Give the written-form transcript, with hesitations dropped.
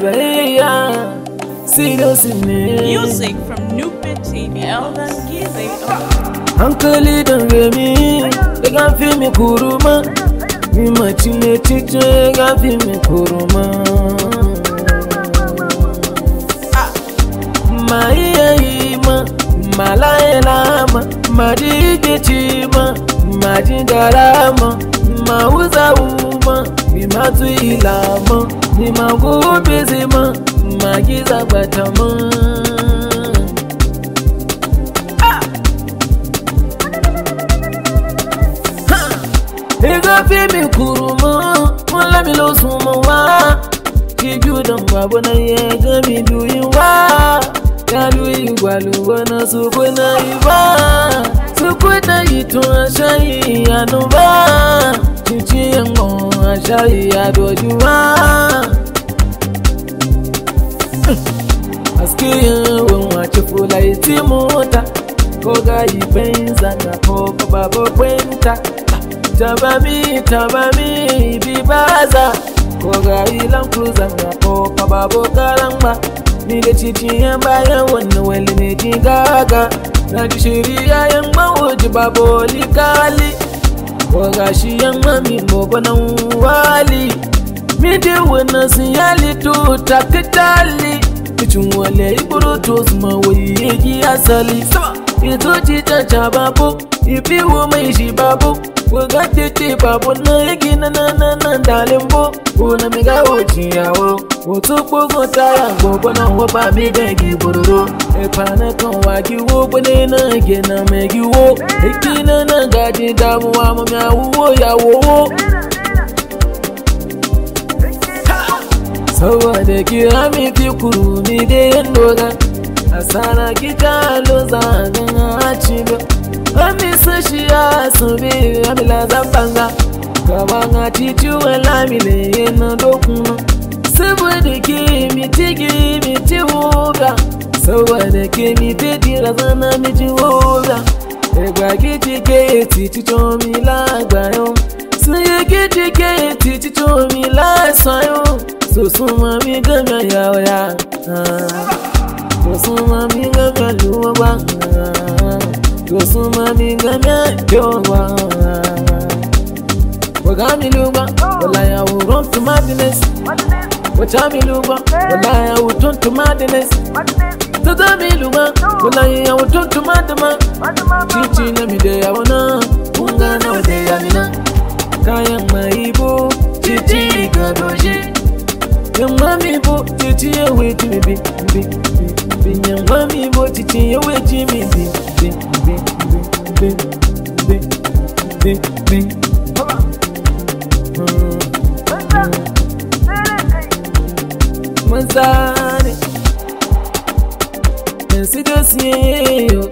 Maria. Music from Nupe TV, Eldan Gizzy. Uncle Lidan Remy, they can feel me Kuruma. Me matching a teacher, they can feel me Kuruma. My Ima, Malaelama, Madi Kichima, Madi Darama, Mauza Uma, Mimatu Ilama, Mimago Bezima. Magiza batama Ega fimi kuruma Mwala milo suma wa Kijuda mwabona yega midu iwa Kalu igwalu wana sukwena iwa Sukwena itu ashai anuba Chichi yango ashai adojuwa Askiya wonwa chifula itimota Koga ipenza na koko babo kwenta Tabami ibibaza Koga ilamkuza na koko babo kalamba Nige chichi yamba ya wanawele nijigaga Najishiria yamba uji babo likali Koga shi yamba mimbogo na uwali Midi wana siyali tutakitali Kichungwale iburutos mawe yeji asali Ito chicha cha babu, ipi umeishi babu Wagatiti babu na yegi na dalimbo Una miga uchi yao, utupo kota yango Bona wapa miga gibururo Epana konwa giwo, bwane na gena megiwo Ekina na gaji damu wa mumia uwo ya uwo Sawa de kira mi kikuru mi de endoga Asana kita loza gana achiba Ami sashia subi amila zapanga Kawanga chichu wala mile yena dokuma Sawa de ki miti woga Sawa de ki miti tira zana miti woga Egwa kichike titi chomi la gwayo Saye kichike titi chomi la sayo Susuma miga ya oya Susuma miga kaluwa wa Susuma miga myajowa Wagamiluwa, wala ya urun to madness Wachamiluwa, wala ya utun to madness Tadamiluwa, wala ya utun to madama Chichi na mideya wana, unga na wadeya mina Kaya maibu, chichi kadoshi Mami bo titi ye weji mi bi Mami bo titi ye weji mi bi Mazari Nsidosi ye yo